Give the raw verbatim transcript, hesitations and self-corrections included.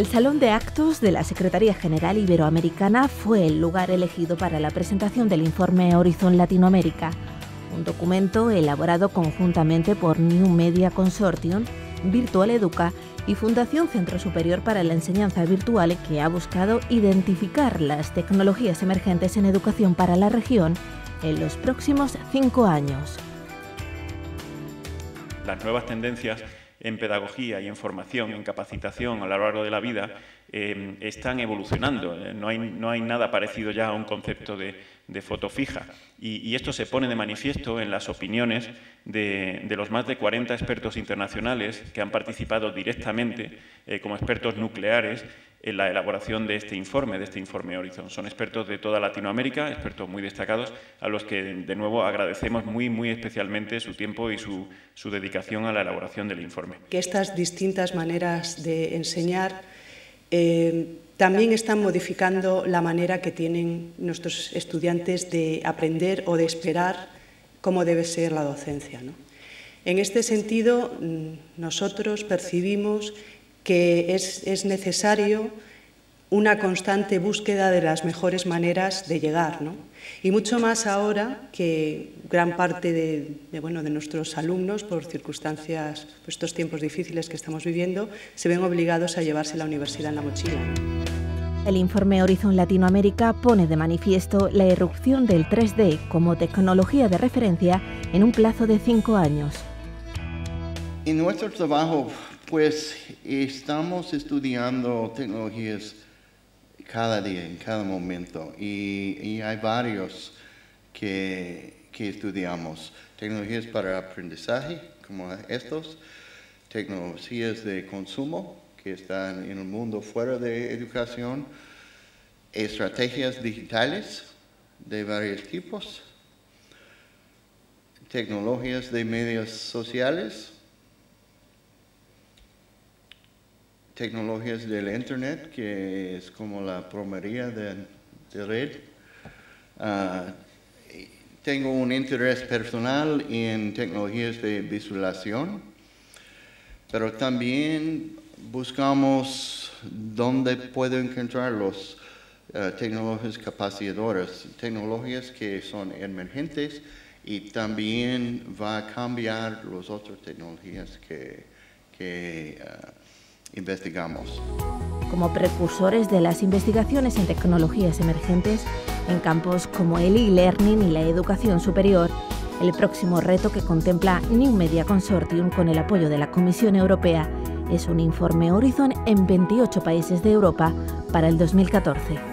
El Salón de Actos de la Secretaría General Iberoamericana fue el lugar elegido para la presentación del informe Horizon Latinoamérica, un documento elaborado conjuntamente por New Media Consortium, Virtual Educa y Fundación Centro Superior para la Enseñanza Virtual, que ha buscado identificar las tecnologías emergentes en educación para la región en los próximos cinco años. Las nuevas tendencias en pedagogía y en formación, en capacitación a lo largo de la vida, eh, están evolucionando. No hay, no hay nada parecido ya a un concepto de, de foto fija. Y, y esto se pone de manifiesto en las opiniones de, de los más de cuarenta expertos internacionales que han participado directamente eh, como expertos nucleares en la elaboración de este informe, de este informe Horizon. Son expertos de toda Latinoamérica, expertos muy destacados, a los que, de nuevo, agradecemos muy, muy especialmente su tiempo y su, su dedicación a la elaboración del informe. Que estas distintas maneras de enseñar eh, también están modificando la manera que tienen nuestros estudiantes de aprender o de esperar cómo debe ser la docencia, ¿no? En este sentido, nosotros percibimos que es, es necesario una constante búsqueda de las mejores maneras de llegar, ¿no? Y mucho más ahora que gran parte de, de, bueno, de nuestros alumnos, por circunstancias, por estos tiempos difíciles que estamos viviendo, se ven obligados a llevarse la universidad en la mochila. El informe Horizon Latinoamérica pone de manifiesto la irrupción del tres D como tecnología de referencia en un plazo de cinco años. En nuestro trabajo, pues estamos estudiando tecnologías cada día, en cada momento, y, y hay varios que, que estudiamos. Tecnologías para aprendizaje, como estos, tecnologías de consumo, que están en el mundo fuera de educación, estrategias digitales de varios tipos, tecnologías de medios sociales, tecnologías del Internet, que es como la plomería de, de red. Uh, tengo un interés personal en tecnologías de visualización, pero también buscamos dónde puedo encontrar las uh, tecnologías capacitadoras, tecnologías que son emergentes y también va a cambiar las otras tecnologías que... que uh, investigamos. Como precursores de las investigaciones en tecnologías emergentes, en campos como el e-learning y la educación superior, el próximo reto que contempla New Media Consortium con el apoyo de la Comisión Europea es un informe Horizon en veintiocho países de Europa para el dos mil catorce.